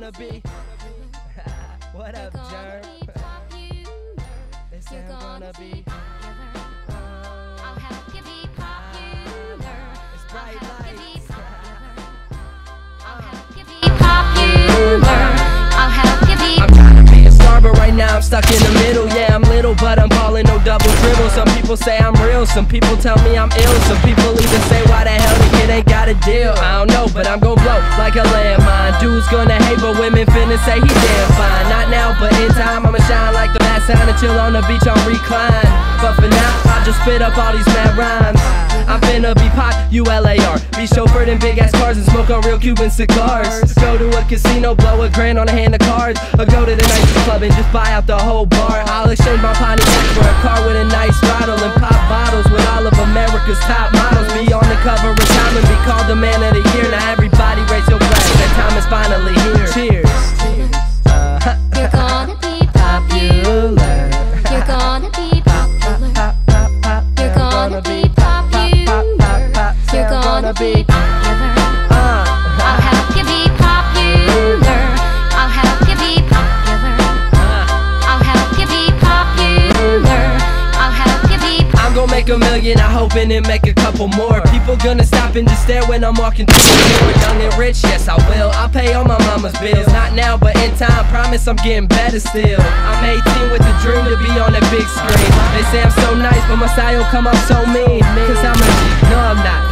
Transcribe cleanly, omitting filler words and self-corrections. gonna be. What up, Jer? This ain't gonna be. I'll help you be popular. It's bright lights. I'll help you be popular. I'll help you be. I'm trying to be a star, but right now I'm stuck in the middle. Yeah, I'm little, but I'm balling, no double dribble. Some people say I'm real, some people tell me I'm ill, some people even say why the hell the kid ain't got a deal. I don't know, but I'm gon' blow like a landmine. Dudes gonna hate, but women finna say he damn fine. Not now, but in time, I'ma shine like the last time. And chill on the beach, on recline. But for now, I just spit up all these mad rhymes. I'm finna be pop, ULAR. Be chauffeured in big ass cars and smoke on real Cuban cigars. Go to a casino, blow a grand on a hand of cards. Or go to the nice club and just buy out the whole bar. I'll exchange my Pontiac for a car with a nice throttle and pop bottles with all of America's top models. Be on the cover of Time and be called the man of the year. Now everybody raise your glass, that time is finally here. Cheers. You're gonna be popular. You're gonna be popular. You're gonna be popular. You're gonna be popular. I'll help you be popular. I'll help you be popular. I'll help you be popular. I'll help you be popular. I'm gonna make 1 million, I hope, and then make a couple more. People gonna stop and just stare when I'm walking through the door. Young and rich, yes I will. I'll pay all my mama's bills. Not now, but in time, promise I'm getting better still. I'm 18 with a dream to be on that big screen. They say I'm so nice, but my style come up so mean. Cause I'm a G, no I'm not.